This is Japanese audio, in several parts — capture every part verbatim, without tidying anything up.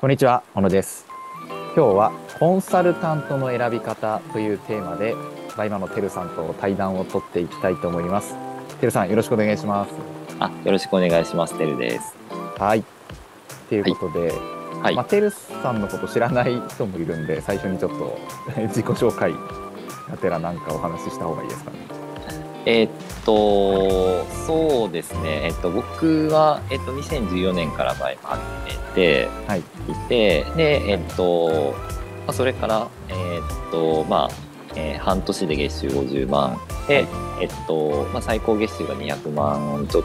こんにちは、小野です。今日はコンサルタントの選び方というテーマで、今のてるさんと対談を取っていきたいと思います。てるさん、よろしくお願いします。あ、よろしくお願いします。てるです。はい。ということで、はいはいまあ、てるさんのこと知らない人もいるんで、最初にちょっと自己紹介がてらなんかお話しした方がいいですかね。えー、っとそうですね、えー、っと僕は、えー、っとにせんじゅうよねんから始めていて、はい、で、えー、っと、まあ、それから、えー、っとまあえー、半年で月収ごじゅうまんで、はいえーっとまあ、最高月収がにひゃくまんちょっ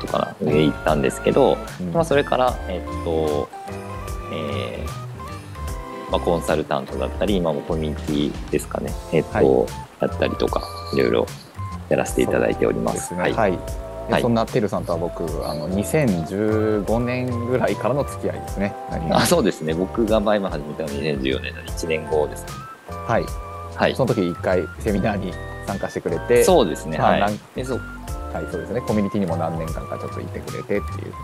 とかな上行ったんですけど、うんまあ、それから、えーっとえーまあ、コンサルタントだったり今もコミュニティですかね、えーっとはい、だったりとかいろいろやらせていただいております。はいはいはい、そんなてるさんとは僕あのにせんじゅうごねんぐらいからの付き合いですね。あそうですね。僕が前も始めたのはにせんじゅうよねんのいちねんごですね。はい、はい、その時いっかいセミナーに参加してくれてそうですね、まあはいでそうはい、そうですねコミュニティにも何年間かちょっといてくれてっていう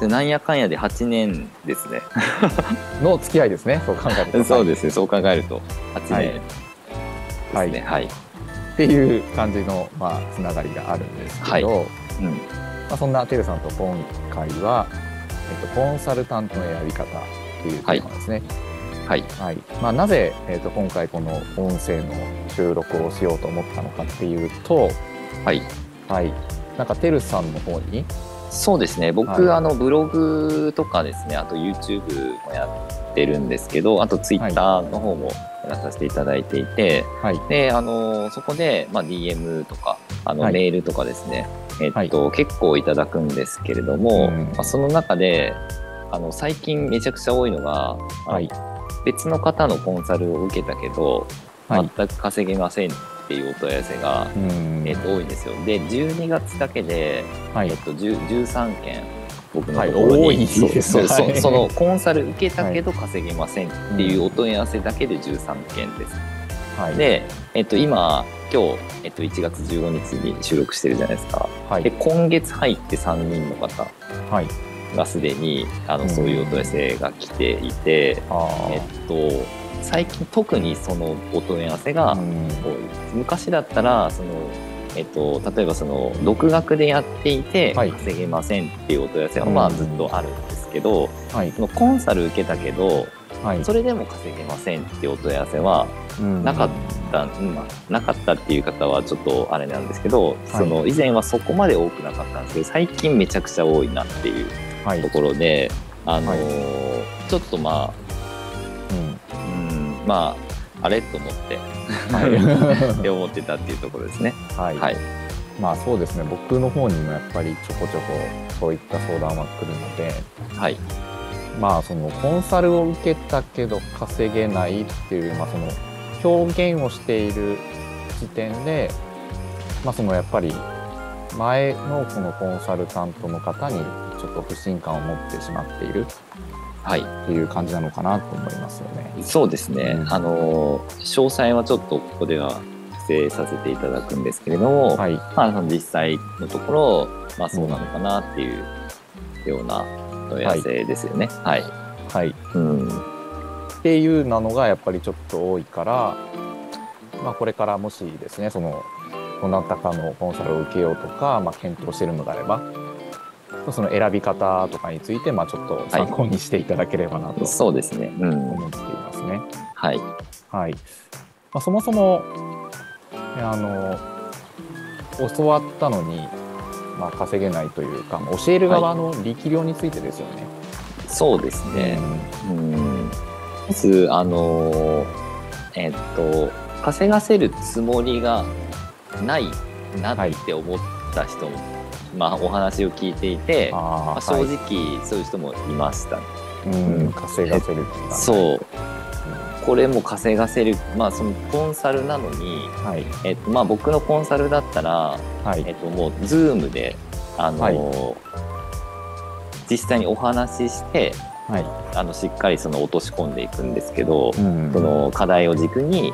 でなんやかんやではちねんですねの付き合いですね。そう考えるとそうですねそう考えるとはちねんですね。はい、はいはいっていう感じの、まあ、つながりがあるんですけど、はいうんまあ、そんなてるさんと今回は、えっと、コンサルタントの選び方っていうテーマですね。はいはいまあ、なぜ、えっと、今回この音声の収録をしようと思ったのかっていうと、はいはい、なんかてるさんの方にそうですね僕、はい、あのブログとかですねあと YouTube もやってるんですけどあと Twitter の方もやらさせていただいていて、はい、であのそこで、まあ、ディーエム とかあの、はい、メールとかですね、えっとはい、結構いただくんですけれども、うんまあ、その中であの最近めちゃくちゃ多いのが、はい、別の方のコンサルを受けたけど、はい、全く稼げませんっていうお問い合わせが、うんえっと、多いんですよ。でじゅうにがつだけで、はいえっと、じゅうさんけん僕のところに、はい、そうそうそうそのコンサル受けたけど稼げませんっていうお問い合わせだけでじゅうさんけんです、はい、で、えっと、今今日、えっと、いちがつじゅうごにちに収録してるじゃないですか、はい、で今月入ってさんにんの方がすでにあの、うん、そういうお問い合わせが来ていて、えっと最近特にそのお問い合わせが多い、うん、昔だったらその、えっと、例えばその独学でやっていて稼げませんっていうお問い合わせはまあずっとあるんですけど、うんはい、そのコンサル受けたけど、はい、それでも稼げませんっていうお問い合わせはなかった、うん、なかったっていう方はちょっとあれなんですけど、はい、その以前はそこまで多くなかったんですけど最近めちゃくちゃ多いなっていうところで、はいあのーはい、ちょっとまあまあ、あれと思って、はい、って思ってたっていうところですね。はい、はい、まあそうですね僕の方にもやっぱりちょこちょこそういった相談は来るので、はい、まあそのコンサルを受けたけど稼げないっていう、まあ、その表現をしている時点で、まあ、そのやっぱり前のそのコンサルタントの方にちょっと不信感を持ってしまっている。はい、っていう感じなのかなと思いますよね。そうですね、うん、あの詳細はちょっとここでは伏せさせていただくんですけれども、はいまあ、実際のところ、まあ、そうなのかなっていうような問い合わせですよね。はい、はいはいうん、っていうなのがやっぱりちょっと多いから、まあ、これからもしですねそのどなたかのコンサルを受けようとか、まあ、検討しているのであればその選び方とかについて、まあ、ちょっと参考にしていただければなと、はい、そうですね、うん、思っていますね。はい、はいまあ、そもそもあの教わったのに、まあ、稼げないというか教える側の力量についてですよね、はい、そうですね、うんうん、まずあの、えっと、稼がせるつもりがないなって思った人も、はいまあ、お話を聞いていて、まあ、正直、はい、そういう人もいました、ねうん、稼がせる気が、ね、そう、うん、これも稼がせる、まあ、そのコンサルなのに、はいえっとまあ、僕のコンサルだったら、はいえっと、もう Zoom で、あのーはい、実際にお話しして、はい、あのしっかりその落とし込んでいくんですけど、うん、その課題を軸に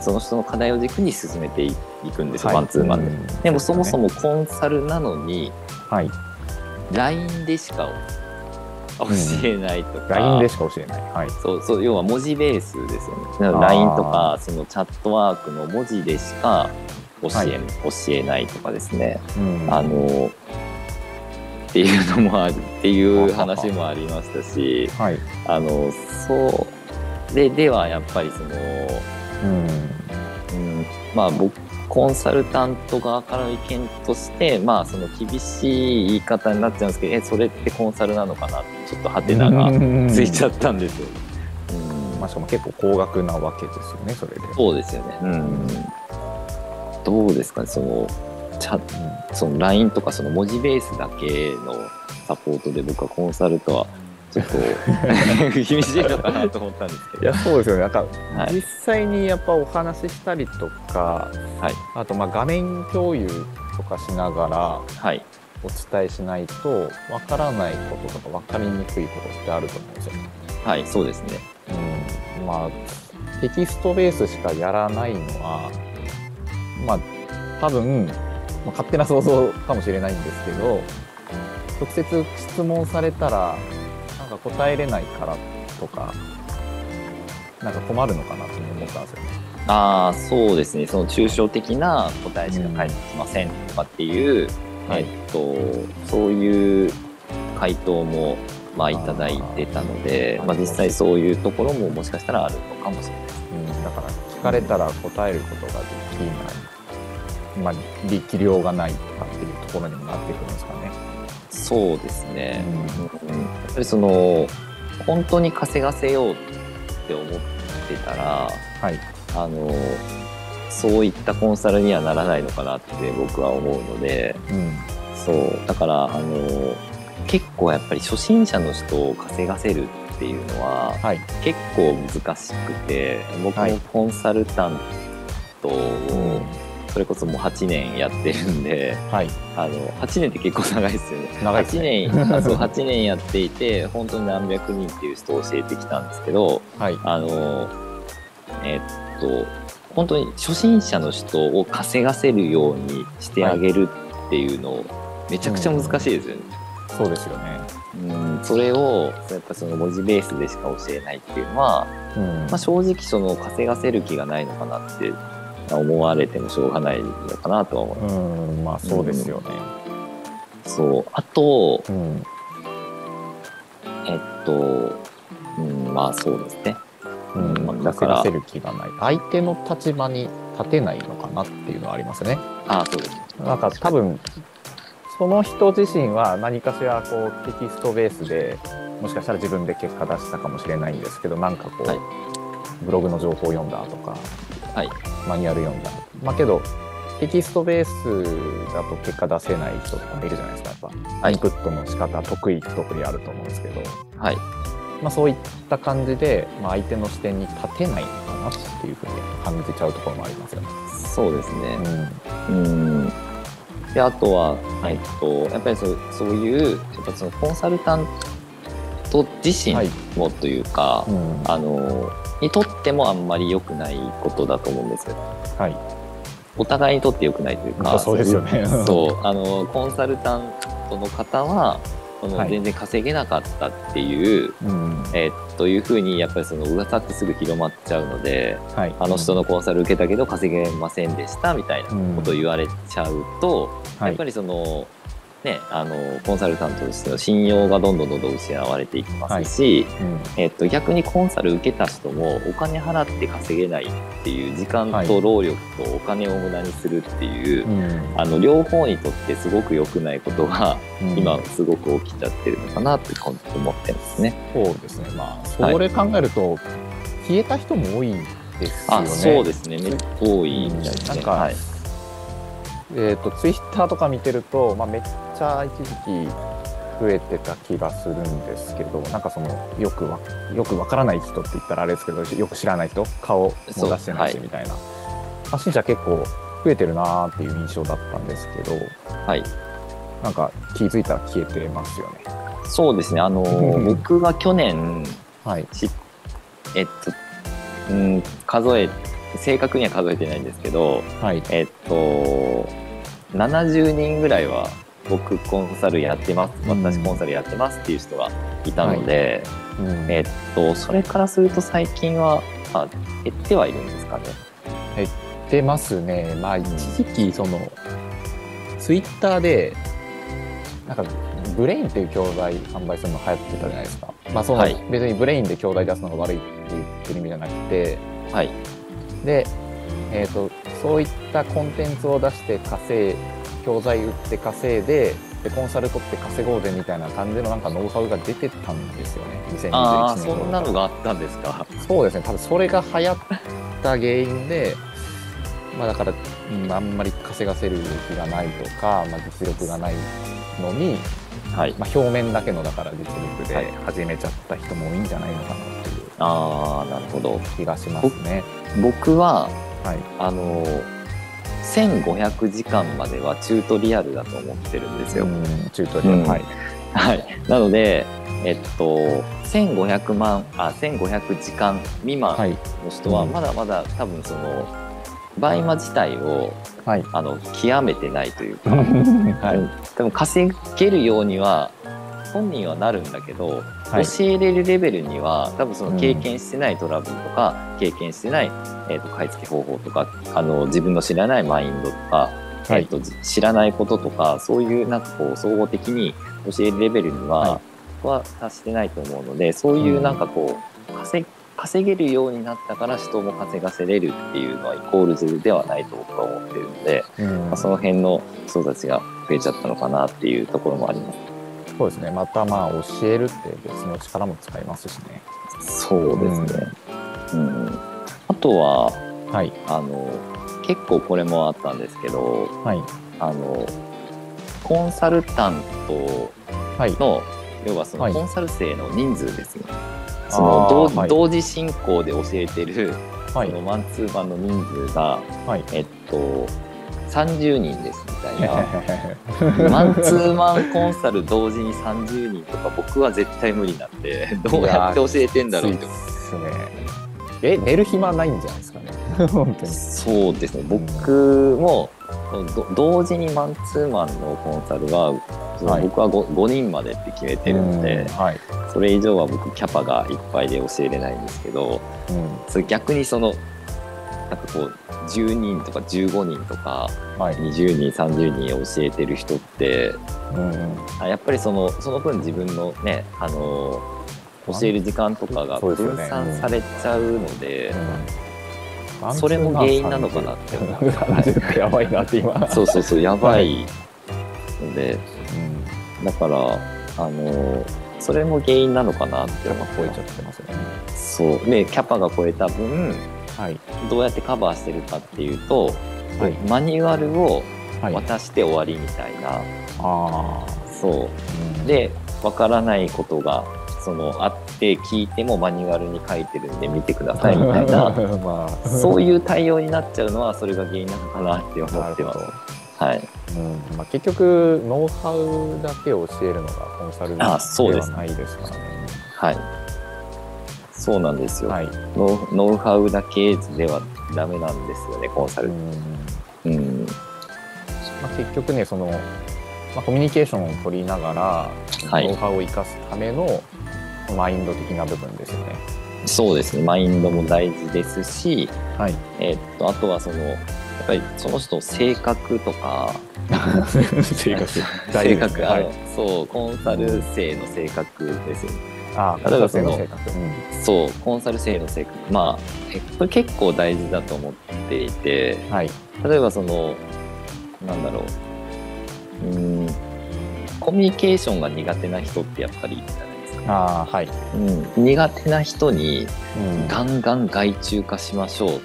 その人の課題を軸に進めていくんですよ、はい、マンツーマンで、うん、でもそもそもコンサルなのに、はい、ライン でしか教えないとか、ライン でしか教えない、はい、そうそう、要は文字ベースですよね。 ライン とかそのチャットワークの文字でしか教え、はい、教えないとかですね、うん、あのっていうのもあるっていう話もありましたし、はい、あのそうでではやっぱりその、うんうん、まあ僕コンサルタント側からの意見として、まあ、その厳しい言い方になっちゃうんですけど、えそれってコンサルなのかなってちょっとハテナがついちゃったんですよ。うん、まあ、しかも結構高額なわけですよね、それで。そうですよね。うん、どうですかね、そのチャその ライン とかその文字ベースだけのサポートで僕はコンサルとはちょっと厳しいのかなと思ったんですけど。いや、そうですよね。なんか実際にやっぱお話ししたりとか、はい、あとまあ画面共有とかしながらお伝えしないとわからないこととかわかりにくいことってあると思うんですよね。はい、そうですね。うん、まあテキストベースしかやらないのは、まあ多分、まあ、勝手な想像かもしれないんですけど、直接質問されたらなんか答えれないからとか、なんか困るのかなと思ったんですよね。ああ、そうですね。その抽象的な答えしか返ってきませんとかっていう、うん、えっと、そういう回答もまあいただいてたので、あ、まあ、実際そういうところももしかしたらあるのかもしれないです、うん、だから聞かれたら答えることができない、まあ、力量がないとかっていうところにもなってくるんですかね。そうですね、うんうん、やっぱりその本当に稼がせようって思ってたら、はい、あのそういったコンサルにはならないのかなって僕は思うので、うん、そうだからあの結構やっぱり初心者の人を稼がせるっていうのは、はい、結構難しくて、僕もコンサルタントを、はい、それこそもうはちねんやってるんで、はい、あのはちねんって結構長いですよね。長いですね。はちねん、そうはちねんやっていて本当に何百人っていう人を教えてきたんですけど、はい、あのえっと本当に初心者の人を稼がせるようにしてあげるっていうのをめちゃくちゃ難しいですよね。うん、そうですよね。うん、それをやっぱその文字ベースでしか教えないっていうのは、うん、まあ、正直その稼がせる気がないのかなって思われてもしょうがないのかなとは思います。うん、まあそうですよね。うん、そう、あと、うん、えっと、うん、まあそうですね。うん、まあ、だから稼がせる気がない、相手の立場に立てないのかなっていうのはありますね。ああ、そうです。なんか多分その人自身は何かしらこうテキストベースでもしかしたら自分で結果出したかもしれないんですけど、なんかこう、はい、ブログの情報を読んだとか。はい、マニュアル読んだ、まあ、けどテキストベースだと結果出せない人とかもいるじゃないですか。やっぱ、はい、インプットの仕方得意不得意あると思うんですけど、はい、まあ、そういった感じで、まあ、相手の視点に立てないのかなっていうふうに感じちゃうところもありますよね。そうですね。うん、うん、であとは、はい、えっと、やっぱり そ, そういうやっぱそのコンサルタント自身もというか、はい、うん、あのにとってもあんまり良くないことだと思うんですよ。はい、お互いにとって良くないというか、そうですよね。そう、あのコンサルタントの方はその全然稼げなかったっていう、はい、えー、というふうにやっぱりその噂ってすぐ広まっちゃうので、はい、あの人のコンサル受けたけど稼げませんでしたみたいなことを言われちゃうと、うん、やっぱりその、ね、あのコンサルタントとしての信用がどんどんどんどん失われていきますし、はい、うん、えっと、逆にコンサル受けた人もお金払って稼げないっていう、時間と労力とお金を無駄にするっていう、はい、あの両方にとってすごく良くないことが今すごく起きちゃってるのかなって思ってますね。うん、そうですね。まあそれ考えると、はい、消えた人も多いですよね。あ、そうですね。めっちゃ多いみたいですね。はい、えーと、ツイッターとか見てると、まあ、めっちゃ一時期増えてた気がするんですけど、なんかそのよくわよくわからない人って言ったらあれですけど、よく知らない人、顔も出してないしみたいな、はい、発信者結構増えてるなーっていう印象だったんですけど、はい、なんか気づいたら消えてますよね。そうですね。あの僕が去年、はい、えっと、うん、数え正確には数えてないんですけど、はい、えっと、ななじゅうにんぐらいは僕コンサルやってます、私コンサルやってますっていう人がいたので、うんはいうん、えー、っとそれからすると最近は、まあ、減ってはいるんですかね。減ってますね。まあ一時期その、うん、ツイッターでなんかブレインっていう教材販売するの流行ってたじゃないですか。まあそのはい、別にブレインで教材出すのが悪いって言ってる意味じゃなくて、はい、で、えー、とそういったコンテンツを出して稼い教材売って稼いで、でコンサル取って稼ごうぜみたいな感じのなんかノウハウが出てたんですよね。にせんにじゅういちねん。ああ、そんなのがあったんですか。そうですね。多分それが流行った原因で、まあだから、うん、あんまり稼がせる気がないとか、まあ、実力がないのに、はいまあ、表面だけのだから実力で始めちゃった人も多いんじゃないのかなっていう、あー、なるほど気がしますね。僕は、はい、あのせんごひゃくじかんまではチュートリアルだと思ってるんですよ。うんチュートリアル、うん、はい、はい、なので、えっと、せんごひゃくまんあせんごひゃくじかん未満の人はまだまだ多分そのバイマ自体を、はい、あの極めてないというか、はい、でも稼げるようには本人はなるんだけど、はい、教えれるレベルには多分その経験してないトラブルとか、うん、経験してない、えーと、買い付け方法とかあの自分の知らないマインドとか、はい、えーと、知らないこととかそういうなんかこう総合的に教えるレベルには、はい、は達してないと思うので、そういうなんかこう、うん、稼、稼げるようになったから人も稼がせれるっていうのはイコールズではないと僕は思っているので、うんまあ、その辺の人たちが増えちゃったのかなっていうところもあります。そうですね。またまあ教えるって別の力も使いますしね。そうですね、うんうん、あとは、はい、あの結構これもあったんですけど、はい、あのコンサルタントの、はい、要はそのコンサル生の人数ですよね、はい、その 同,、はい、同時進行で教えてる、はい、そのマンツーマンの人数が、はい、えっとさんじゅうにんですみたいなマンツーマンコンサル同時にさんじゅうにんとか僕は絶対無理なんで、どうやって教えてんだろうって思ってますね。え、寝る暇ないんじゃないですかね本当にそうですね。僕も同時にマンツーマンのコンサルは、はい、僕は 5, ごにんまでって決めてるので、はい、それ以上は僕キャパがいっぱいで教えれないんですけど、うん、それ逆にそのなんかこうじゅうにんとかじゅうごにんとかにじゅうにんさんじゅうにん教えてる人って、うん、やっぱりその、その分自分のね、あの教える時間とかが分散されちゃうので、うんうん、それも原因なのかなって思う。さんじゅうってやばいなって今そうそうそうやばいので、うん、だからあのそれも原因なのかなって。キャパ超えちゃってますよね。そうね、キャパが超えた分、はい、どうやってカバーしてるかっていうと、はい、マニュアルを渡して終わりみたいな、はい、あそう、うん、で分からないことがそのあって聞いてもマニュアルに書いてるんで見てくださいみたいな、まあ、そういう対応になっちゃうのはそれが原因なのかなって思ってます。はいうんまあ、結局ノウハウだけを教えるのがコンサルではないですからね。はいそうなんですよ、はい、ノ, ノウハウだけではダメなんですよねコンサル。うん、うんまあ、結局ねその、まあ、コミュニケーションを取りながら、はい、ノウハウを生かすためのマインド的な部分ですよね。そうですね、マインドも大事ですし、はいえー、っとあとはそのやっぱりその人の性格とか性格性格、はい、あのそうコンサル生の性格ですよね。ああ例えばその、うん、そうコンサル生の性格、まあこれ結構大事だと思っていて、はい、例えばそのなんだろう、うん、コミュニケーションが苦手な人ってやっぱりいるじゃないですか。あ、はいうん、苦手な人にガンガン外注化しましょうっ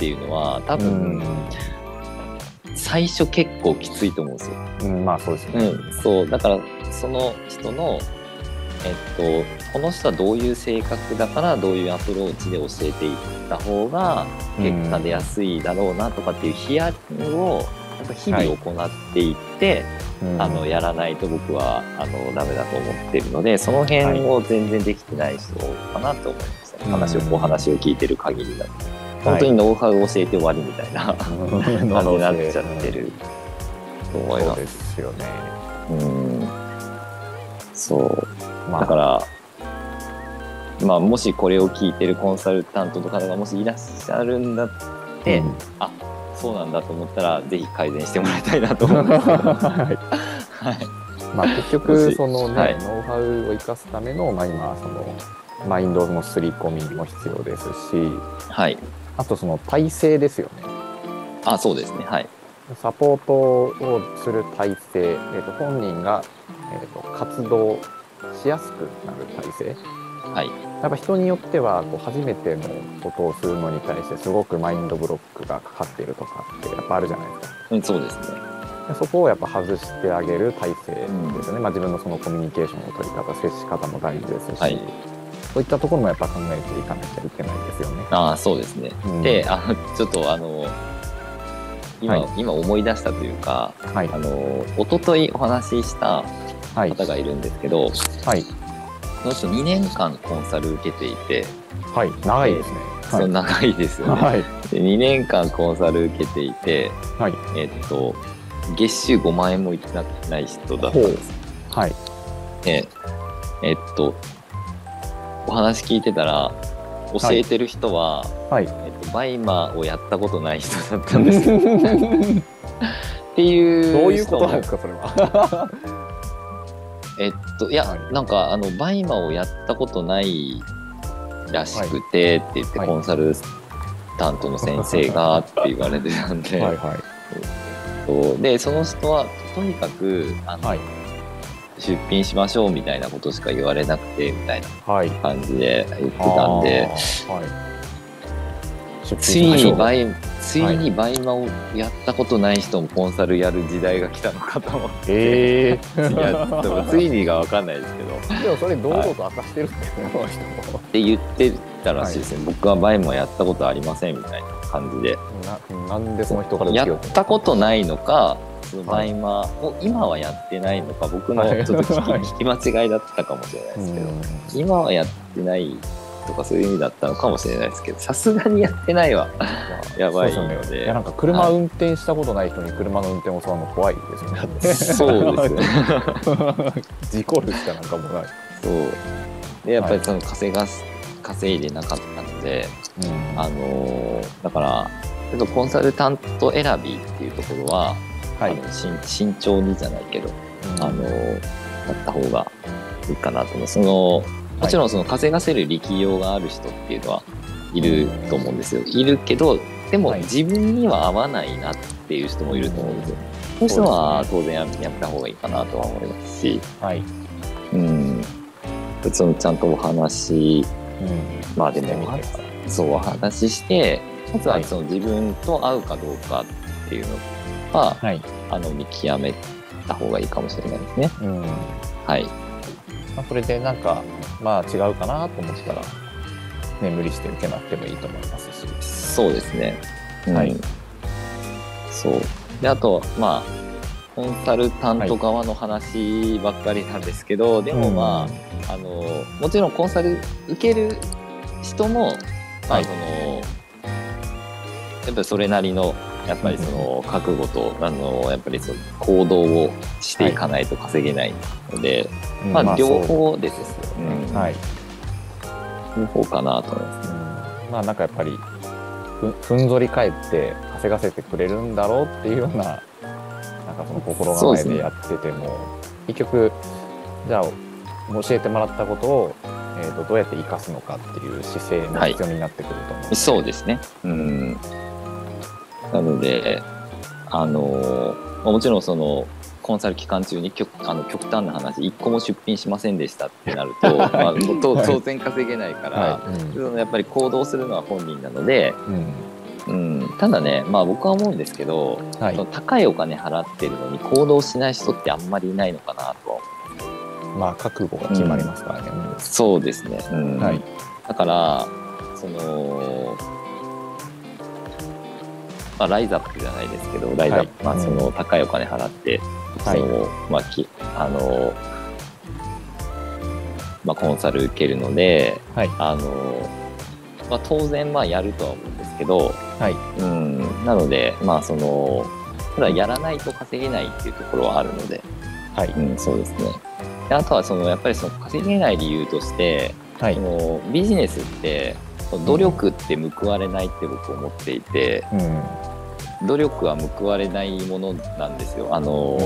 ていうのは多分、うん、最初結構きついと思うんですよ。うん、まあそうですね、うん、そうだからその人のえっと、この人はどういう性格だからどういうアプローチで教えていった方が結果出やすいだろうなとかっていうヒアリングをやっぱ日々行っていって、はい、あのやらないと僕はあのダメだと思ってるので、その辺を全然できてない人かなと思いました、ねはい、話をこう話を聞いてる限りだと、はい、本当にノウハウを教えて終わりみたいな感じになっちゃってると思います。そうですよね。うん、そう、まあ、だから、まあ、もしこれを聞いてるコンサルタントとかがもしいらっしゃるんだって、うん、あ、そうなんだと思ったらぜひ改善してもらいたいなと思うんですけど、はいはい、まあ、結局その、ね、はい、ノウハウを生かすための、まあ、今そのマインドの刷り込みも必要ですし、はい、あとその体制ですよね。あ、そうですね、はい、サポートをする体制、えーと、本人が、えーと、活動しやすくなる体制、はい、やっぱ人によってはこう初めてのことをするのに対してすごくマインドブロックがかかっているとかってやっぱあるじゃないですか、うん、そうですね。でそこをやっぱ外してあげる体制ですね、うん、まあ、自分のそのコミュニケーションの取り方、接し方も大事ですし、はい、そういったところもやっぱ考えていかなきゃいけないですよね。ああ、そうですね、うん、で、あのちょっとあの 今,、はい、今思い出したというか、はい、あの一昨日お話しした方がいるんですけど、はいはい、その人にねんかんコンサル受けていて、はい、長いですね、はい、そう長いですよね、はい、でにねんかんコンサル受けていて、はい、えー、っと月収ごまんえんもいってない人だったんです、はい、えー、えー、っとお話聞いてたら教えてる人は、はいはい、えー、っとバイマーをやったことない人だったんですけどっていう人も、どういうことなんですかそれはえっと、いや、はい、なんかあのバイマをやったことないらしくて、はい、って言って、はい、コンサルタントの先生がって言われてたんで、はい、はい、えっと、でその人はとにかくあの、はい、出品しましょうみたいなことしか言われなくてみたいな感じで言ってたんで、はい、ついにバイ、ついにバイマをやったことない人もコンサルやる時代が来たのかと思って、えー、いやでもついにが分かんないですけどでもそれ堂々と明かしてるってこの人もって言ってたらしいですね、はい、僕はバイマやったことありませんみたいな感じで な, なんでその人からやったことないのかそのバイマを今はやってないのか、はい、僕のちょっと 聞, き、はい、聞き間違いだったかもしれないですけど、うん、今はやってないとかそういう意味だったのかもしれないですけど、さすがにやってないはやばいの で, そうそう、ね、いやなんか車運転したことない人に車の運転を教わるの怖いですよね。そうですね事故るしかなんかもない。そうでやっぱりその 稼, が稼いでなかったので、うん、あのだからちょっとコンサルタント選びっていうところは、はい、あの慎重にじゃないけど、うん、あのやった方がいいかなと思う。そのもちろんその稼がせる力量がある人っていうのはいると思うんですよ。いるけどでも自分には合わないなっていう人もいると思うんですよ。そういう人は当然やった方がいいかなとは思いますし、はい、うん、そのちゃんとお話、うん、まあでもそうお話ししてまずはその自分と合うかどうかっていうのは、はい、あの見極めた方がいいかもしれないですね。うん、はい。まあ、それでなんかまあ違うかなと思ったら、ね、無理して受けなくてもいいと思いますし。そうですね、うん、はい、そうであとまあコンサルタント側の話ばっかりなんですけど、はい、でもまあ、うん、あのもちろんコンサル受ける人も、まあ、その、はい、やっぱりそれなりのやっぱりその覚悟と、うん、あのやっぱりその行動をしていかないと稼げないので、はい、まあ、まあ、両方ですよね、うん、はい、両方かなと思いますね、うん、まあなんかやっぱりふ、ふんぞり返って稼がせてくれるんだろうっていうような、なんかその心構えでやってても、ね、結局じゃあ教えてもらったことを、えーと、どうやって生かすのかっていう姿勢も必要になってくると思う、はい、そうですね、うん、なのであのもちろんそのコンサル期間中に 極, あの極端な話いっこも出品しませんでしたってなると、まあ、当然稼げないから、はい、うん、やっぱり行動するのは本人なので、うんうん、ただね、まあ、僕は思うんですけど、はい、高いお金払ってるのに行動しない人ってあんまりいないのかなと。まあ覚悟が決まりますからね、うん、そうですね、うん、はい、だからそのまあ、ライズアップじゃないですけど、ライズアップ、はい、まあ、その高いお金払って、はい、そのまあきあのまあ、コンサル受けるので、はい、あのまあ、当然まあやるとは思うんですけど、はい、うん、なので、まあ、そのただやらないと稼げないっていうところはあるので、はい、うん、そうですね。あとはそのやっぱりその稼げない理由として、はい、そのビジネスって努力って報われないって僕思っていて、うん、努力は報われないものなんですよ。あの、う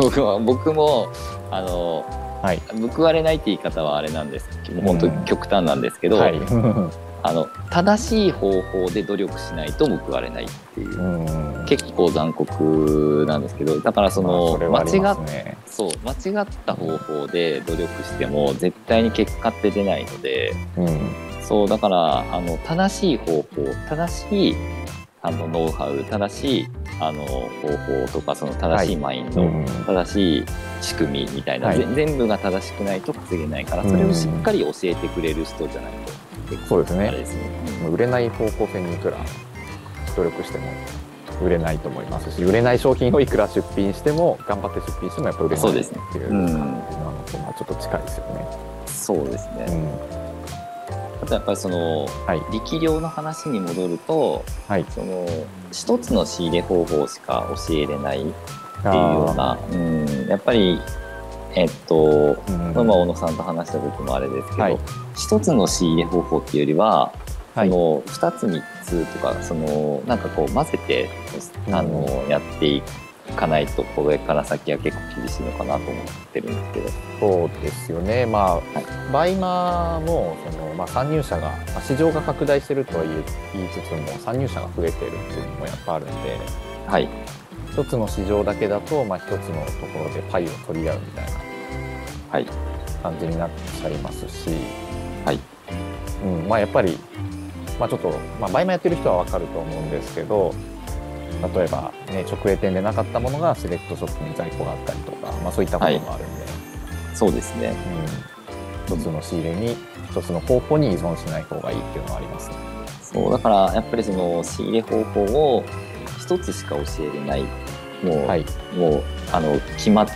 ん、僕は僕もあの、はい、報われないって言い方はあれなんですけど、本当に極端なんですけど、うん、はい、あの正しい方法で努力しないと報われないっていう、うん、結構残酷なんですけど、だからその、まあ、それはありますね。そう、間違った方法で努力しても絶対に結果って出ないので、うん、そうだからあの正しい方法、正しいあのノウハウ、正しいあの方法とか、その正しいマインド、はい、うん、正しい仕組みみたいな、はい、全部が正しくないと稼げないから、それをしっかり教えてくれる人じゃないと。そうですね。売れない方向性にいくら努力しても売れないと思いますし、売れない商品をいくら出品しても、頑張って出品してもやっぱ売れないっていう感じなのと、まあちょっと近いですよね。そうですね。うん、あとやっぱりその、はい、力量の話に戻ると、はい、その一つの仕入れ方法しか教えれないっていうような、うん、やっぱり。えっとうん、まあ小野さんと話した時もあれですけど、はい、一つの仕入れ方法っていうよりは、はい、そのふたつみっつとか、そのなんかこう混ぜて、うん、あのやっていかないとこれから先は結構厳しいのかなと思ってるんですけど。そうですよね。まあ、はい、バイマーもその、まあ、参入者が、まあ、市場が拡大してるとは言いつつも参入者が増えてるっていうのもやっぱあるんで。はい、一つの市場だけだと、まあ、一つのところでパイを取り合うみたいな感じになっちゃいますし、はい、うん、まあ、やっぱり、まあ、ちょっと、まあ、バイマやってる人は分かると思うんですけど、例えば、ね、直営店でなかったものがセレクトショップに在庫があったりとか、まあ、そういったこともあるんで、はい、そうですね、うん、一つの仕入れに一つの方法に依存しない方がいいっていうのはありますね。そうだからやっぱりその仕入れ方法を一つしか教えれない、もう、はい、もうあの決まっ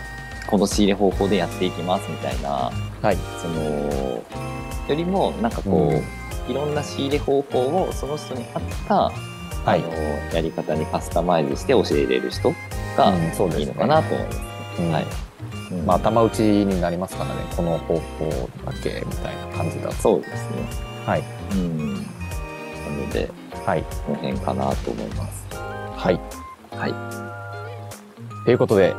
この仕入れ方法でやっていきますみたいな、はい、そのよりもなんかこう、うん、いろんな仕入れ方法をその人に合った、はい、あのやり方にカスタマイズして教えれる人がいいのかなと思いますね。はい、まあ頭打ちになりますからね、この方法だけみたいな感じだと。そうですね。はい。うん、なので、はい、この辺かなと思います。はい、はい、ということで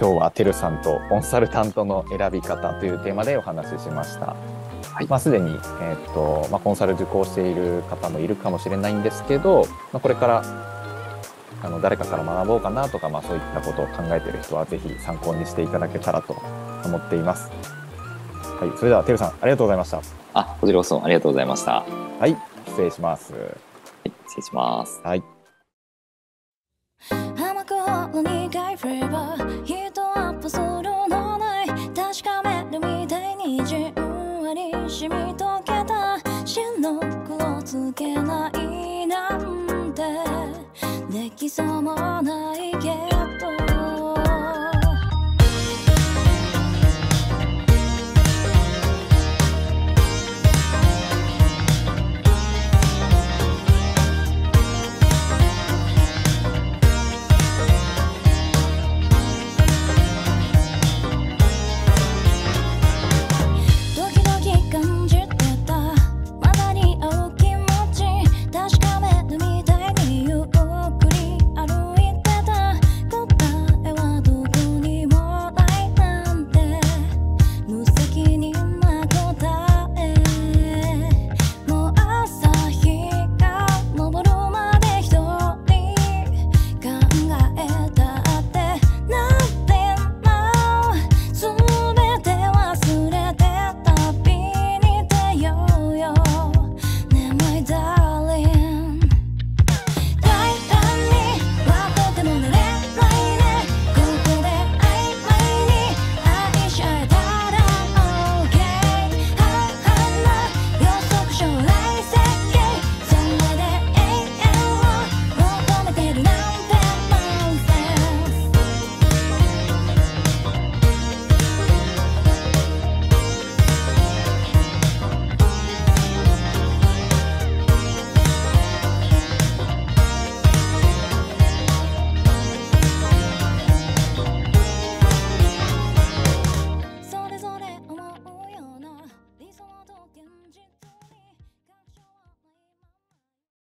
今日はてるさんとコンサルタントの選び方というテーマでお話ししました、はい、まあ、すでに、えーとまあ、コンサル受講している方もいるかもしれないんですけど、まあ、これからあの誰かから学ぼうかなとか、まあ、そういったことを考えている人はぜひ参考にしていただけたらと思っています、はい、それではてるさんありがとうございました。あ、こちらこそありがとうございました。はい、失礼します、はい、失礼します、はい。「できそうもない」